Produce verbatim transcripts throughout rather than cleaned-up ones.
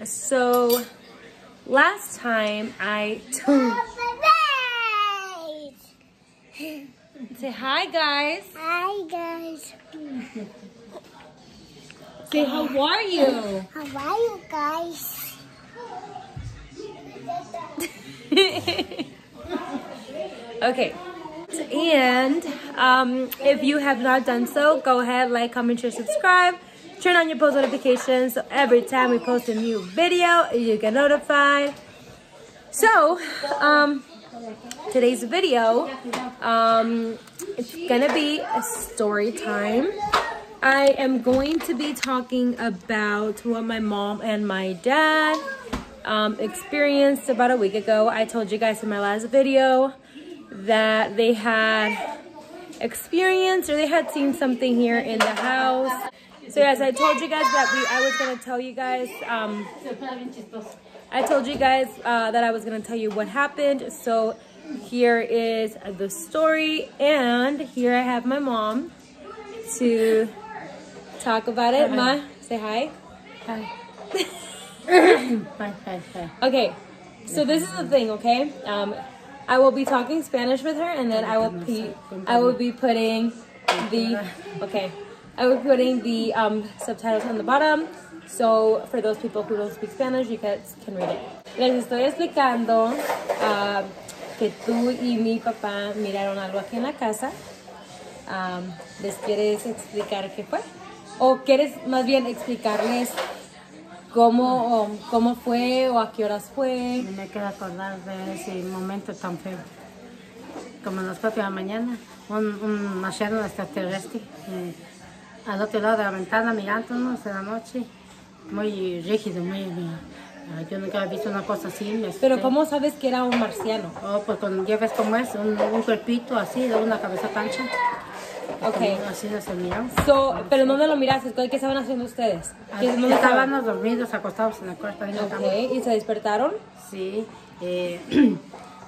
Um, so last time I say hi, guys. Hi, guys. Say how are you? How are you, guys? Okay. And um, if you have not done so, go ahead, like, comment, share, subscribe. Turn on your post notifications so every time we post a new video, you get notified. So, um, today's video, um, it's gonna be a story time. I am going to be talking about what my mom and my dad um, experienced about a week ago. I told you guys in my last video that they had experienced or they had seen something here in the house. So yes, I told you guys that we, I was going to tell you guys, um, I told you guys uh, that I was going to tell you what happened. So here is the story, and here I have my mom to talk about it. Hi. Ma, say hi. Hi. Hi, hi, hi. Okay, so this is the thing, okay? Um, I will be talking Spanish with her, and then I will be, I will be putting the, okay. I will be putting the um, subtitles on the bottom, so for those people who don't speak Spanish, you guys can read it. Les estoy explicando uh, que tú y mi papá miraron algo aquí en la casa. Um, ¿Les quieres explicar qué fue? ¿O quieres más bien explicarles cómo, o, cómo fue o a qué horas fue? Me queda acordar de ese momento tan feo. Como las cuatro de la mañana, un, un marciano extraterrestre. Eh, Al otro lado de la ventana mirándonos en la noche, muy rígido, muy... Uh, yo nunca había visto una cosa así. Me ¿Pero cómo sabes que era un marciano? Oh, pues cuando ya ves cómo es, un, un cuerpito así, una cabeza ancha. Ok. Como, así no se miran. So, ¿Pero dónde lo miraste? ¿Qué estaban haciendo ustedes? Estaban estaban dormidos, acostados en la cuarta. Ok, ¿y se despertaron? Sí. Eh,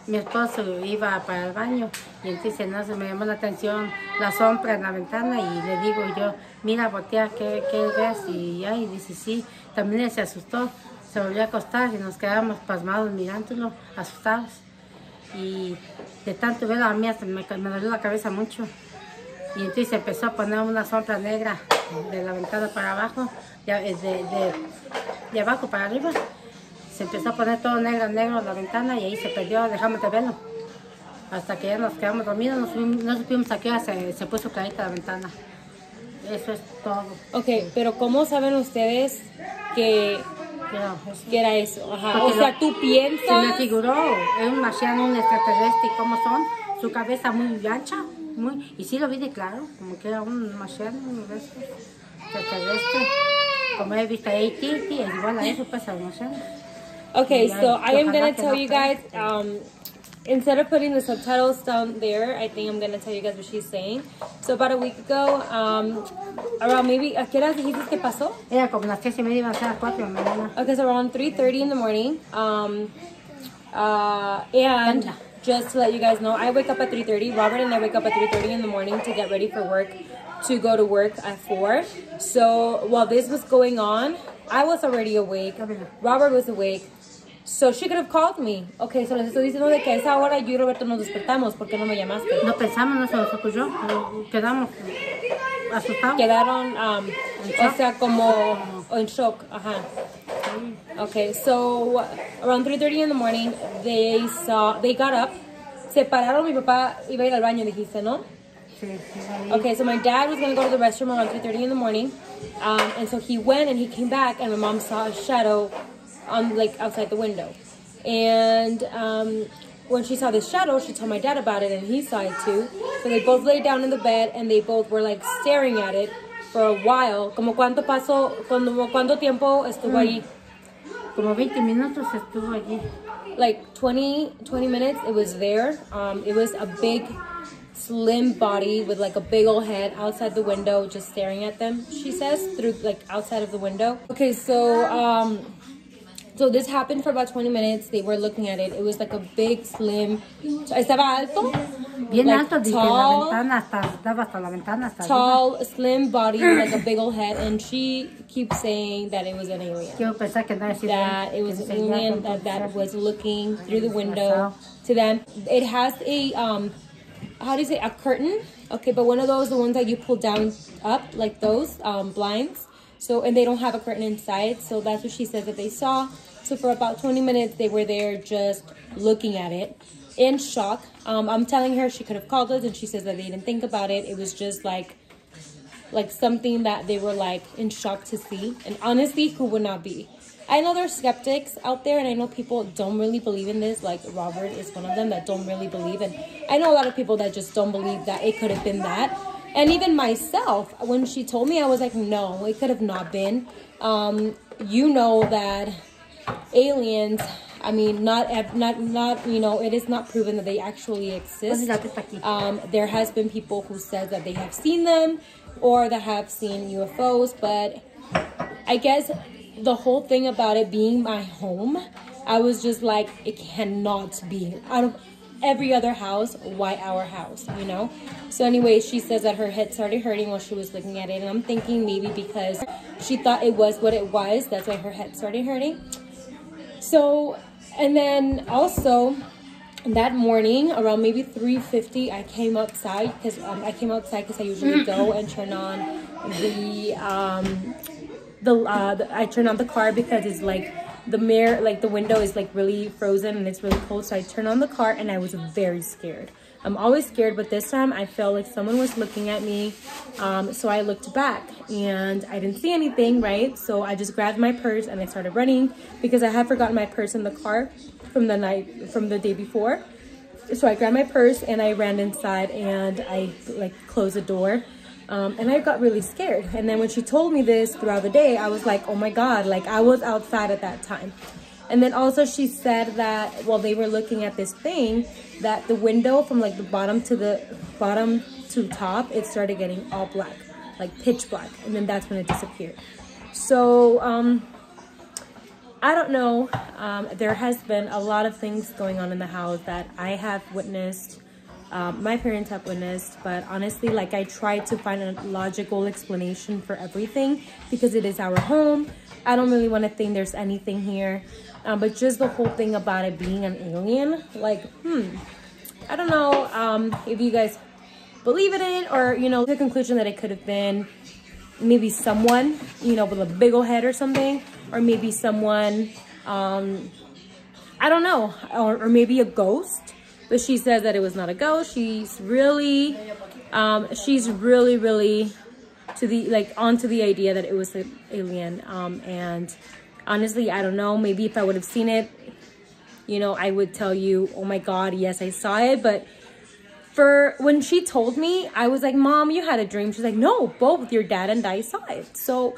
mi esposo iba para el baño y entonces no se me llamó la atención la sombra en la ventana y le digo yo, mira, voltea, ¿qué, qué ves? Y ahí dice, sí, también se asustó, se volvió a acostar y nos quedamos pasmados mirándolo, asustados. Y de tanto verlo a mí hasta me, me dolió la cabeza mucho. Y entonces empezó a poner una sombra negra de la ventana para abajo, de, de, de, de abajo para arriba. Se empezó a poner todo negro, negro en la ventana y ahí se perdió, dejamos de verlo. Hasta que ya nos quedamos dormidos, no supimos, no supimos a qué hora se, se puso clarita la ventana. Eso es todo. Ok, pero ¿cómo saben ustedes que, claro, que era eso? Ajá. O sea, ¿tú piensas? Se me figuró, es un marciano, un extraterrestre, y ¿cómo son? Su cabeza muy ancha, muy, y sí lo vi de claro, como que era un marciano, un extraterrestre. Como he visto ahí, Titi, es igual a eso, pues al marciano. Okay, so I am going to tell you guys, um, instead of putting the subtitles down there, I think I'm going to tell you guys what she's saying. So about a week ago, um, around maybe, ¿a qué horas dijiste que pasó? Era como las tres y media, iban a ser las cuatro de la mañana. Okay, so around three thirty in the morning. Um, uh, and just to let you guys know, I wake up at three thirty. Robert and I wake up at three thirty in the morning to get ready for work, to go to work at four. So while this was going on, I was already awake. Robert was awake. So she could have called me. Okay, so les estoy diciendo de que a esa hora yo y Roberto nos despertamos. ¿Por qué no me llamaste? No pensamos, no se nos ocurrió. Quedamos asustados. Quedaron, um, o sea, como en shock. Ajá. Okay, so around three thirty in the morning, they saw, they got up. Se pararon, mi papá iba a ir al baño, dijiste, ¿no? Okay, so my dad was going to go to the restroom around three thirty in the morning. Um, and so he went and he came back and my mom saw a shadow on like outside the window. And um, when she saw this shadow, she told my dad about it and he saw it too. So they both laid down in the bed and they both were like staring at it for a while. Como cuánto pasó, como cuánto tiempo estuvo allí? Como veinte minutos estuvo allí. Like twenty, twenty minutes, it was there. Um, it was a big, slim body with like a big old head outside the window, just staring at them, she says, through like outside of the window. Okay, so um, so this happened for about twenty minutes. They were looking at it. It was like a big, slim, estaba alto, Bien like alto, dije, tall, la ventana hasta, daba hasta la ventana hasta tall, arriba. Slim body, like a big old head, and she keeps saying that it was an alien. Yo pensé que no era that it was an alien that, that was looking through the window to them. It has a, um, how do you say, a curtain? Okay, but one of those, the ones that you pull down up, like those um, blinds. So, and they don't have a curtain inside, so that's what she said that they saw. So for about twenty minutes, they were there just looking at it, in shock. Um, I'm telling her she could have called us, and she says that they didn't think about it. It was just like, like something that they were like in shock to see. And honestly, who would not be? I know there's skeptics out there, and I know people don't really believe in this. Like Robert is one of them that don't really believe, and I know a lot of people that just don't believe that it could have been that. And even myself, when she told me, I was like, no, it could have not been. Um, you know that aliens, I mean, not, not, not, you know, it is not proven that they actually exist. Um, there has been people who said that they have seen them or that have seen U F Os. But I guess the whole thing about it being my home, I was just like, it cannot be. Out of every other house, why our house, you know? So anyway, she says that her head started hurting while she was looking at it, and I'm thinking maybe because she thought it was what it was, that's why her head started hurting. So, and then also that morning around maybe three fifty, I came outside because um, I came outside because I usually go and turn on the um the, uh, the I turn on the car because it's like the mirror, like the window is like really frozen and it's really cold, so I turned on the car and I was very scared. I'm always scared, but this time I felt like someone was looking at me. Um, so I looked back and I didn't see anything, right? So I just grabbed my purse and I started running because I had forgotten my purse in the car from the night, from the day before. So I grabbed my purse and I ran inside and I like closed the door. Um, and I got really scared. And then when she told me this throughout the day, I was like, oh my God, like I was outside at that time. And then also she said that while well, they were looking at this thing, that the window from like the bottom to the bottom to top, it started getting all black, like pitch black. And then that's when it disappeared. So um, I don't know. Um, there has been a lot of things going on in the house that I have witnessed. Um, my parents have witnessed, but honestly, like I tried to find a logical explanation for everything because it is our home. I don't really want to think there's anything here, um, but just the whole thing about it being an alien, like, hmm, I don't know um, if you guys believe in it or, you know, the conclusion that it could have been maybe someone, you know, with a big old head or something, or maybe someone, um, I don't know, or, or maybe a ghost. But she says that it was not a ghost. She's really, um, she's really, really to the, like onto the idea that it was an alien. Um, and honestly, I don't know, maybe if I would have seen it, you know, I would tell you, oh my God, yes, I saw it. But for when she told me, I was like, Mom, you had a dream. She's like, no, both your dad and I saw it. So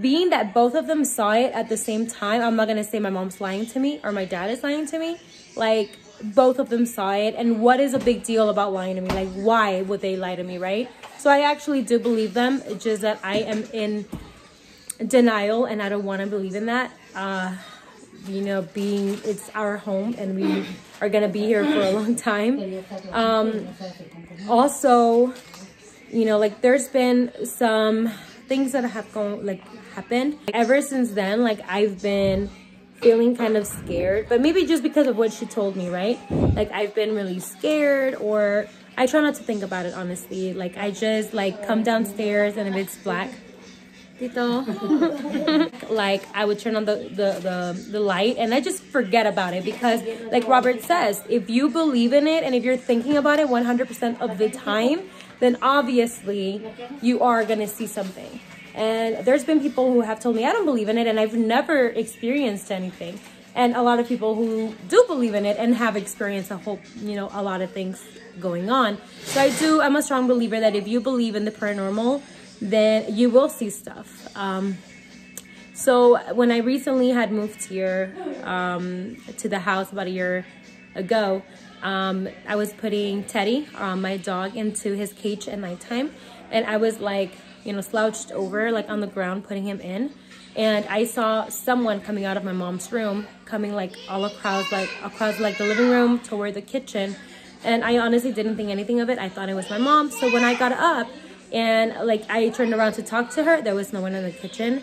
being that both of them saw it at the same time, I'm not gonna say my mom's lying to me or my dad is lying to me. Like, both of them saw it, and what is a big deal about lying to me? Like, why would they lie to me, right? So I actually do believe them. It's just that I am in denial and I don't want to believe in that. Uh you know, being it's our home and we are gonna be here for a long time. Um also, you know, like there's been some things that have gone like happened ever since then. Like I've been feeling kind of scared, but maybe just because of what she told me, right? Like I've been really scared, or I try not to think about it, honestly. Like I just like come downstairs, and if it's black, like I would turn on the, the, the, the light and I just forget about it because like Robert says, if you believe in it and if you're thinking about it one hundred percent of the time, then obviously you are gonna see something. And there's been people who have told me I don't believe in it and I've never experienced anything. And a lot of people who do believe in it and have experienced a whole, you know, a lot of things going on. So I do, I'm a strong believer that if you believe in the paranormal, then you will see stuff. Um, so when I recently had moved here um, to the house about a year ago, um, I was putting Teddy, uh, my dog, into his cage at nighttime. And I was like, you know, slouched over like on the ground, putting him in. And I saw someone coming out of my mom's room, coming like all across, like across like the living room toward the kitchen. And I honestly didn't think anything of it. I thought it was my mom. So when I got up and like I turned around to talk to her, there was no one in the kitchen.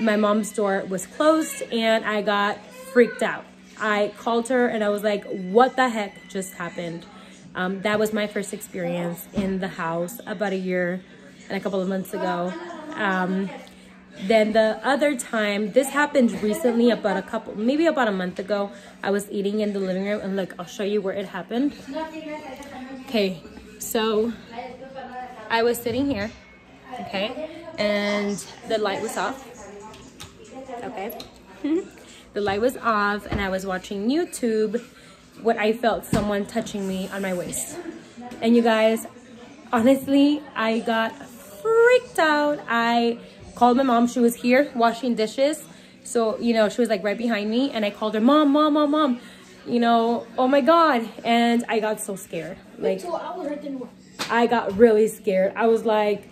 My mom's door was closed and I got freaked out. I called her and I was like, what the heck just happened? Um, that was my first experience in the house about a year and a couple of months ago. Um, then the other time, this happened recently about a couple, maybe about a month ago. I was eating in the living room and look, I'll show you where it happened. Okay, so I was sitting here, okay, and the light was off, okay. The light was off and I was watching YouTube when I felt someone touching me on my waist. And you guys, honestly, I got freaked out. I called my mom. She was here washing dishes. So, you know, she was like right behind me. And I called her, mom, mom, mom, mom. You know, oh my God. And I got so scared. Like, I got really scared. I was like,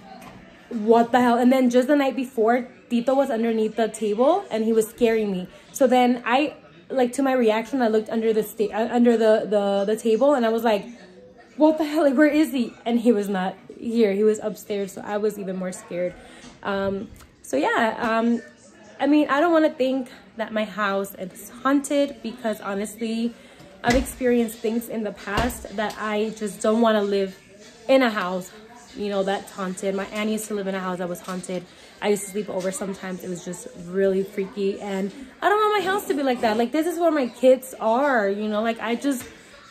what the hell? And then just the night before, Tito was underneath the table and he was scaring me. So then I, like, to my reaction, I looked under the sta under the, the the table and I was like, what the hell? Like, where is he? And he was not here. He was upstairs. So I was even more scared. Um, so yeah, um, I mean, I don't want to think that my house is haunted because honestly, I've experienced things in the past that I just don't want to live in a house, you know, that's haunted. My aunt used to live in a house that was haunted. I used to sleep over sometimes. It was just really freaky. And I don't want my house to be like that. Like, this is where my kids are, you know, like I just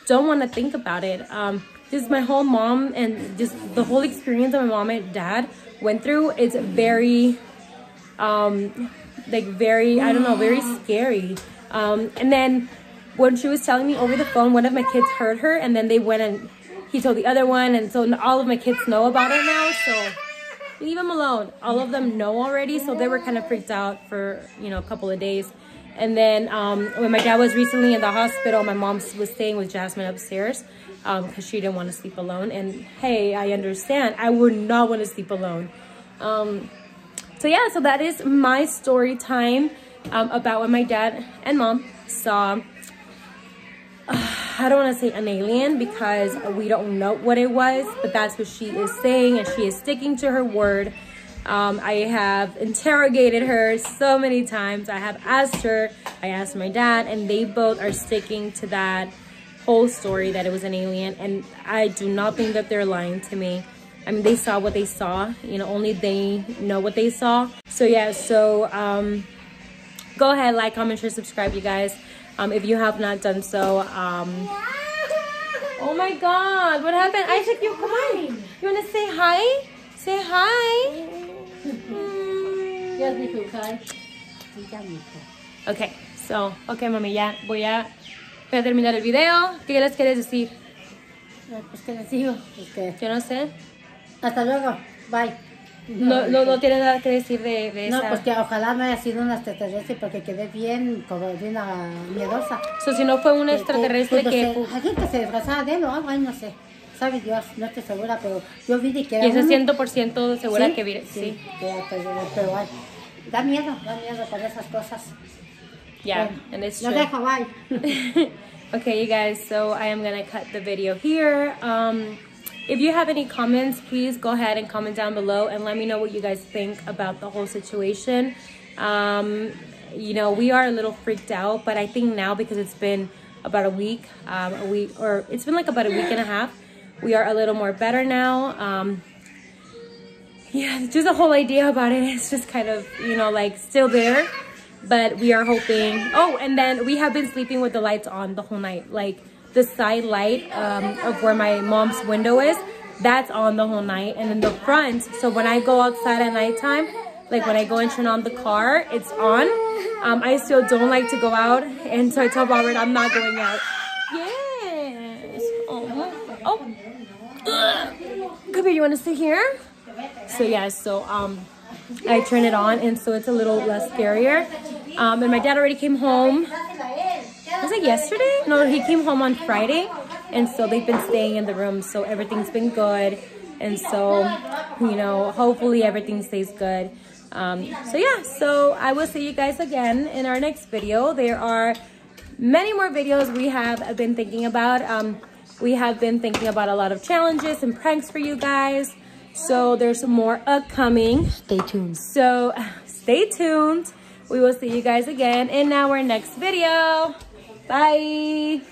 don't want to think about it. Um, just my whole mom and just the whole experience that my mom and dad went through, it's very, um, like very, I don't know, very scary. Um, and then when she was telling me over the phone, one of my kids heard her and then they went and he told the other one, and so all of my kids know about it now, so leave them alone. All of them know already, so they were kind of freaked out for, you know, a couple of days. And then um, when my dad was recently in the hospital, my mom was staying with Jasmine upstairs um, because she didn't want to sleep alone. And hey, I understand. I would not want to sleep alone. Um, so yeah, so that is my story time um, about when my dad and mom saw... Uh, I don't want to say an alien because we don't know what it was, but that's what she is saying and she is sticking to her word. Um, I have interrogated her so many times. I have asked her, I asked my dad, and they both are sticking to that whole story that it was an alien. And I do not think that they're lying to me. I mean, they saw what they saw, you know, only they know what they saw. So yeah, so um, go ahead, like, comment, share, subscribe, you guys. Um, if you have not done so, um, oh my God, what happened? Isaac, you come on. You want to say hi? Say hi. Yes, me too, hi. Okay, so, okay, mami, ya voy a, voy a terminar el video. ¿Qué les quieres decir? Pues que les digo. Yo no sé. Hasta luego. Bye. No, no, no tiene nada que decir de, de no, esa. No, pues que ojalá no haya sido una extraterrestre porque quedé bien, como bien miedosa. So, si no fue una extraterrestre que... que, que... alguien que se disfrazaba de él o algo, ay, no sé. Sabe Dios, no estoy segura, pero yo vi de que era... Y eso ciento por ciento segura, ¿sí? Que vi... Sí, sí. Que, pero, pero ay, da miedo, da miedo con esas cosas. Yeah, bueno, and it's true. No deja, bye. Okay, you guys, so I am gonna cut the video here. Um... If you have any comments, please go ahead and comment down below and let me know what you guys think about the whole situation. Um, you know, we are a little freaked out, but I think now because it's been about a week, um, a week, or it's been like about a week and a half, we are a little more better now. Um, yeah, just the whole idea about it is just kind of, you know, like still there, but we are hoping. Oh, and then we have been sleeping with the lights on the whole night, like. The side light um, of where my mom's window is, that's on the whole night. And then the front, so when I go outside at nighttime, like when I go and turn on the car, it's on. Um, I still don't like to go out. And so I tell Robert, I'm not going out. Yes. Oh. Oh. Ugh. Come here, you want to sit here? So yeah, so um, I turn it on. And so it's a little less scarier. Um, and my dad already came home. Was it yesterday? No, he came home on Friday, and so they've been staying in the room, so everything's been good, and so, you know, hopefully everything stays good. Um, so yeah, so I will see you guys again in our next video. There are many more videos we have been thinking about. Um, We have been thinking about a lot of challenges and pranks for you guys. So there's more upcoming. Stay tuned. So stay tuned. We will see you guys again in our next video. Bye.